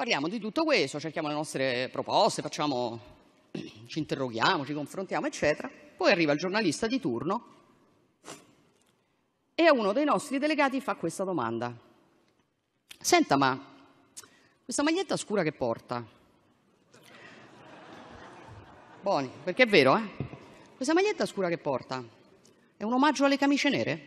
Parliamo di tutto questo, cerchiamo le nostre proposte, ci interroghiamo, ci confrontiamo, eccetera. Poi arriva il giornalista di turno e a uno dei nostri delegati fa questa domanda. Senta, ma questa maglietta scura che porta? Buoni, perché è vero, eh? Questa maglietta scura che porta è un omaggio alle camicie nere?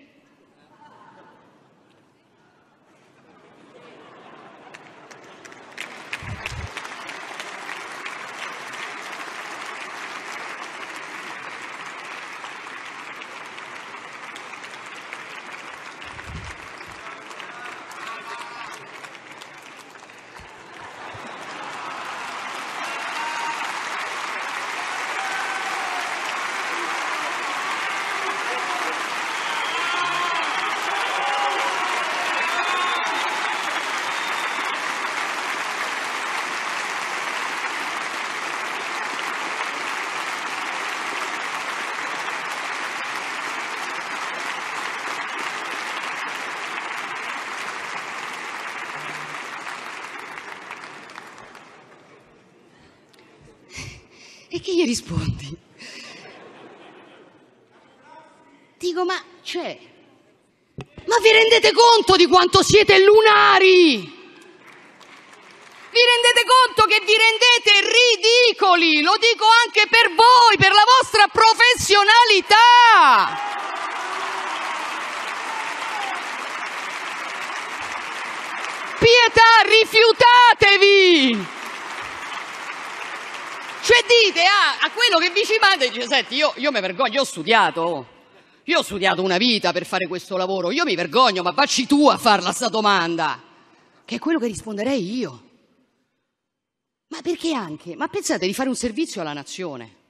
E che gli rispondi? Dico, ma c'è? Ma vi rendete conto di quanto siete lunari? Vi rendete conto che vi rendete ridicoli? Lo dico anche per voi, per la vostra professionalità! Pietà, rifiutatevi! Cioè dite a quello che vi ci manda e dice, senti, io mi vergogno, io ho studiato una vita per fare questo lavoro, io mi vergogno, ma vacci tu a farla sta domanda, che è quello che risponderei io. Ma perché anche? Ma pensate di fare un servizio alla nazione.